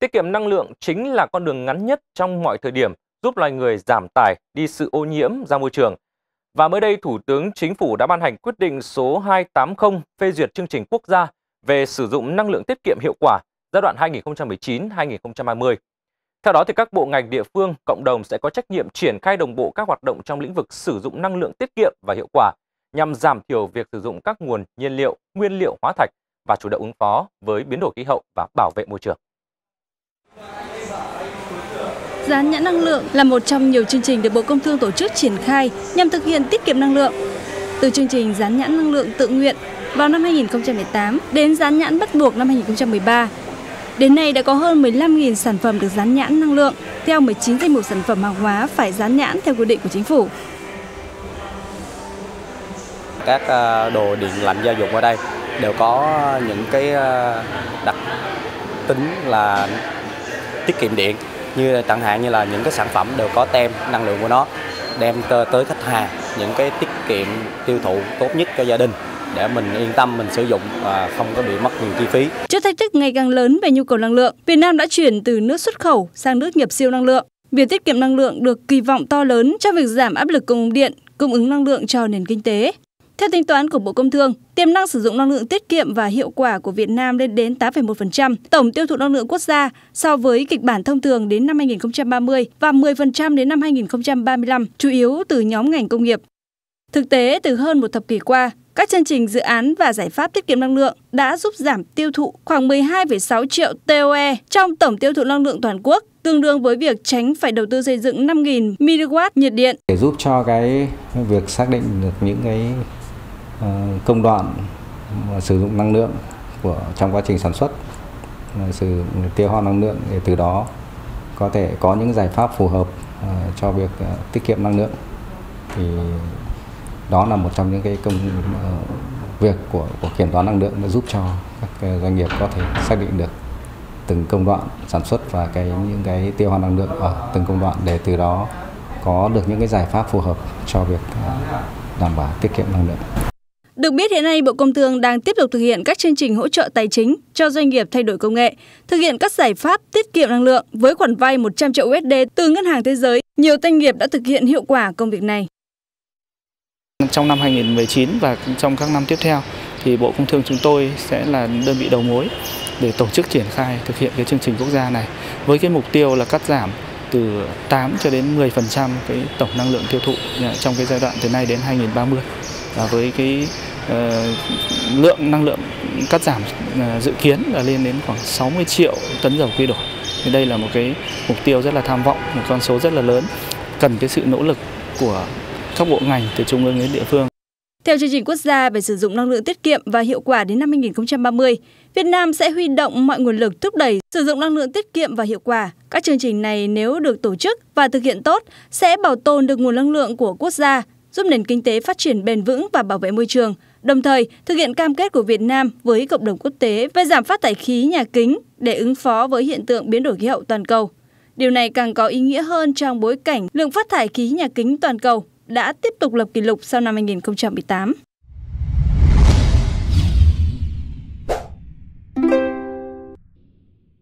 Tiết kiệm năng lượng chính là con đường ngắn nhất trong mọi thời điểm giúp loài người giảm tải đi sự ô nhiễm ra môi trường. Và mới đây, Thủ tướng Chính phủ đã ban hành quyết định số 280 phê duyệt chương trình quốc gia về sử dụng năng lượng tiết kiệm hiệu quả giai đoạn 2019-2020. Theo đó, thì các bộ ngành địa phương, cộng đồng sẽ có trách nhiệm triển khai đồng bộ các hoạt động trong lĩnh vực sử dụng năng lượng tiết kiệm và hiệu quả nhằm giảm thiểu việc sử dụng các nguồn nhiên liệu, nguyên liệu hóa thạch và chủ động ứng phó với biến đổi khí hậu và bảo vệ môi trường. Dán nhãn năng lượng là một trong nhiều chương trình được Bộ Công Thương tổ chức triển khai nhằm thực hiện tiết kiệm năng lượng. Từ chương trình dán nhãn năng lượng tự nguyện vào năm 2018 đến dán nhãn bắt buộc năm 2013. Đến nay đã có hơn 15.000 sản phẩm được dán nhãn năng lượng theo 19 danh mục sản phẩm hàng hóa phải dán nhãn theo quy định của Chính phủ. Các đồ điện lạnh gia dụng ở đây đều có những cái đặc tính là tiết kiệm điện, như chẳng hạn như là những cái sản phẩm đều có tem năng lượng của nó, đem tới khách hàng những cái tiết kiệm tiêu thụ tốt nhất cho gia đình để mình yên tâm mình sử dụng và không có bị mất nhiều chi phí. Trước thách thức ngày càng lớn về nhu cầu năng lượng, Việt Nam đã chuyển từ nước xuất khẩu sang nước nhập siêu năng lượng. Việc tiết kiệm năng lượng được kỳ vọng to lớn cho việc giảm áp lực cung điện, cung ứng năng lượng cho nền kinh tế. Theo tính toán của Bộ Công Thương, tiềm năng sử dụng năng lượng tiết kiệm và hiệu quả của Việt Nam lên đến 8,1% tổng tiêu thụ năng lượng quốc gia so với kịch bản thông thường đến năm 2030 và 10% đến năm 2035, chủ yếu từ nhóm ngành công nghiệp. Thực tế, từ hơn một thập kỷ qua, các chương trình dự án và giải pháp tiết kiệm năng lượng đã giúp giảm tiêu thụ khoảng 12,6 triệu TOE trong tổng tiêu thụ năng lượng toàn quốc, tương đương với việc tránh phải đầu tư xây dựng 5.000 MW nhiệt điện. Để giúp cho cái việc xác định được những cái công đoạn sử dụng năng lượng của trong quá trình sản xuất, sử tiêu hao năng lượng, để từ đó có thể có những giải pháp phù hợp cho việc tiết kiệm năng lượng, thì đó là một trong những cái công việc của kiểm toán năng lượng để giúp cho các doanh nghiệp có thể xác định được từng công đoạn sản xuất và những cái tiêu hao năng lượng ở từng công đoạn, để từ đó có được những cái giải pháp phù hợp cho việc đảm bảo tiết kiệm năng lượng. Được biết, hiện nay Bộ Công Thương đang tiếp tục thực hiện các chương trình hỗ trợ tài chính cho doanh nghiệp thay đổi công nghệ, thực hiện các giải pháp tiết kiệm năng lượng với khoản vay 100 triệu USD từ Ngân hàng Thế giới. Nhiều doanh nghiệp đã thực hiện hiệu quả công việc này. Trong năm 2019 và trong các năm tiếp theo, thì Bộ Công Thương chúng tôi sẽ là đơn vị đầu mối để tổ chức triển khai thực hiện cái chương trình quốc gia này, với cái mục tiêu là cắt giảm từ 8 cho đến 10% cái tổng năng lượng tiêu thụ trong cái giai đoạn từ nay đến 2030. Và với cái lượng năng lượng cắt giảm dự kiến là lên đến khoảng 60 triệu tấn dầu quy đổi. Thì đây là một cái mục tiêu rất là tham vọng, một con số rất là lớn, cần cái sự nỗ lực của các bộ ngành từ trung ương đến địa phương. Theo chương trình quốc gia về sử dụng năng lượng tiết kiệm và hiệu quả đến năm 2030, Việt Nam sẽ huy động mọi nguồn lực thúc đẩy sử dụng năng lượng tiết kiệm và hiệu quả. Các chương trình này nếu được tổ chức và thực hiện tốt sẽ bảo tồn được nguồn năng lượng của quốc gia, giúp nền kinh tế phát triển bền vững và bảo vệ môi trường, đồng thời thực hiện cam kết của Việt Nam với cộng đồng quốc tế về giảm phát thải khí nhà kính để ứng phó với hiện tượng biến đổi khí hậu toàn cầu. Điều này càng có ý nghĩa hơn trong bối cảnh lượng phát thải khí nhà kính toàn cầu đã tiếp tục lập kỷ lục sau năm 2018.